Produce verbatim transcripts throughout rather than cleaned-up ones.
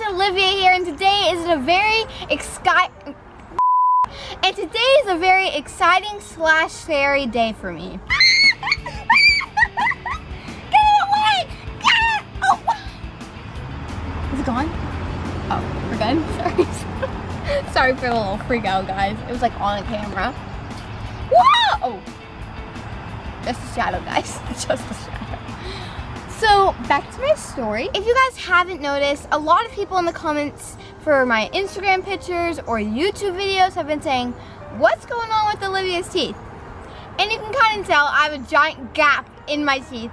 it's Olivia here, and today is a very exci- and today is a very exciting slash scary day for me. Get away! Get away! Is it gone? Oh, we're good. Sorry, sorry for the little freak out, guys. It was like on camera. Whoa! Oh, just a shadow, guys. Just a shadow. So back to my story. If you guys haven't noticed, a lot of people in the comments for my Instagram pictures or YouTube videos have been saying, what's going on with Olivia's teeth? And you can kind of tell I have a giant gap in my teeth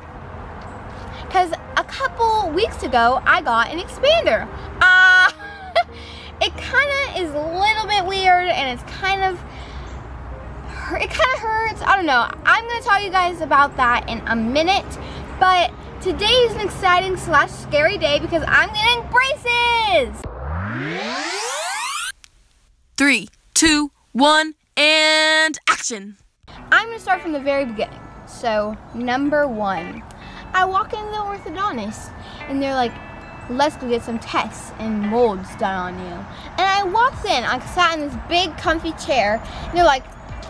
because a couple weeks ago I got an expander. Uh, it kind of is a little bit weird and it's kind of, it kind of hurts. I don't know. I'm going to tell you guys about that in a minute, but today is an exciting slash scary day because I'm getting braces! Three, two, one, and action! I'm gonna start from the very beginning. So, number one, I walk into the orthodontist and they're like, let's go get some tests and molds done on you. And I walked in, I sat in this big comfy chair, and they're like,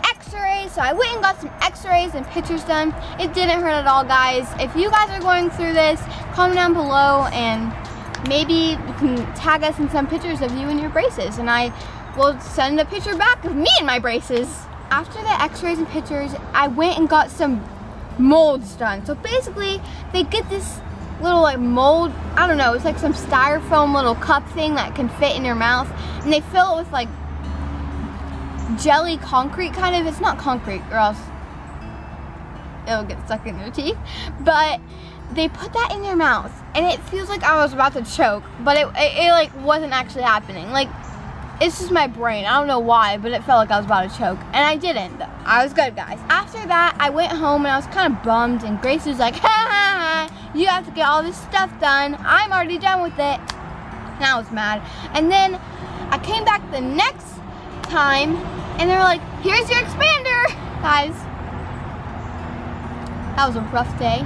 X-rays. So I went and got some x-rays and pictures done. It didn't hurt at all, guys. If you guys are going through this, comment down below and maybe you can tag us in some pictures of you and your braces, and I will send a picture back of me and my braces. After the x-rays and pictures, I went and got some molds done. So basically they get this little like mold, I don't know, it's like some styrofoam little cup thing that can fit in your mouth, and they fill it with like jelly concrete kind of. It's not concrete or else it'll get stuck in your teeth, but they put that in your mouth and it feels like I was about to choke, but it, it, it like wasn't actually happening. Like, it's just my brain, I don't know why, but it felt like I was about to choke, and I didn't though. I was good, guys. After that I went home and I was kind of bummed, and Grace was like, ha ha ha, you have to get all this stuff done, I'm already done with it. And I was mad, and then I came back the next time and they're like, here's your expander. Guys, that was a rough day.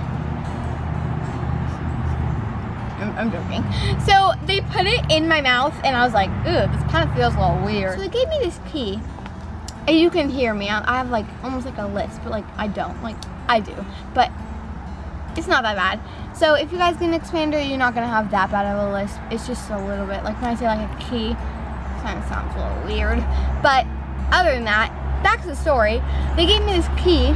I'm, I'm joking. So they put it in my mouth and I was like, ooh, this kind of feels a little weird. So they gave me this pee, and you can hear me, I, I have like almost like a lisp, but like I don't, like I do, but it's not that bad. So if you guys get an expander, you're not gonna have that bad of a lisp. It's just a little bit like when I say like a key, kind of sounds a little weird, but other than that, back to the story. They gave me this key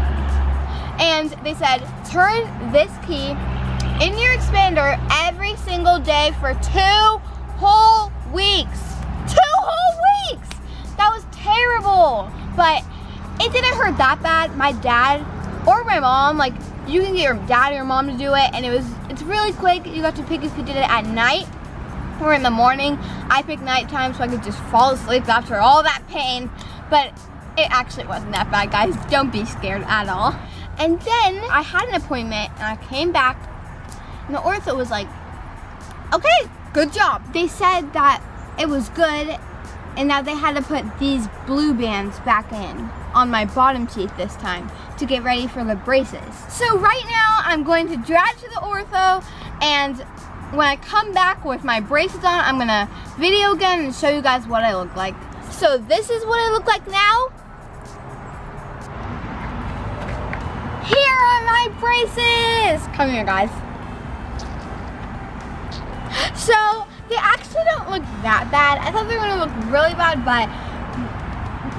and they said, turn this key in your expander every single day for two whole weeks. Two whole weeks! That was terrible, but it didn't hurt that bad. My dad or my mom, like, you can get your dad or your mom to do it, and it was, it's really quick. You got to pick if you did it at night or in the morning. I picked nighttime so I could just fall asleep after all that pain, but it actually wasn't that bad, guys. Don't be scared at all. And then I had an appointment and I came back and the ortho was like, okay, good job. They said that it was good and that they had to put these blue bands back in on my bottom teeth this time to get ready for the braces. So right now I'm going to drive to the ortho, and when I come back with my braces on, I'm gonna video again and show you guys what I look like. So this is what I look like now. Here are my braces. Come here, guys. So they actually don't look that bad. I thought they were gonna look really bad, but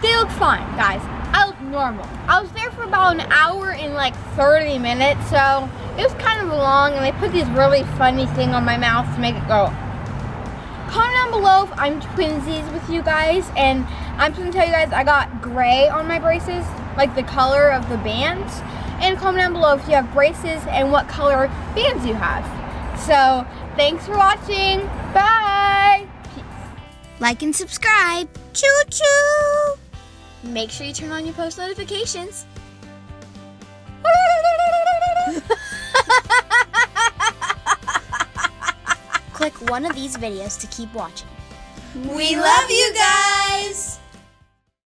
they look fine, guys. I look normal. I was there for about an hour and like thirty minutes, so it was kind of long, and they put this really funny thing on my mouth to make it go. Comment down below if I'm twinsies with you guys, and I'm just gonna tell you guys I got gray on my braces, like the color of the bands, and comment down below if you have braces and what color bands you have. So, thanks for watching, bye! Peace. Like and subscribe, choo-choo! Make sure you turn on your post notifications. Click one of these videos to keep watching. We love you guys!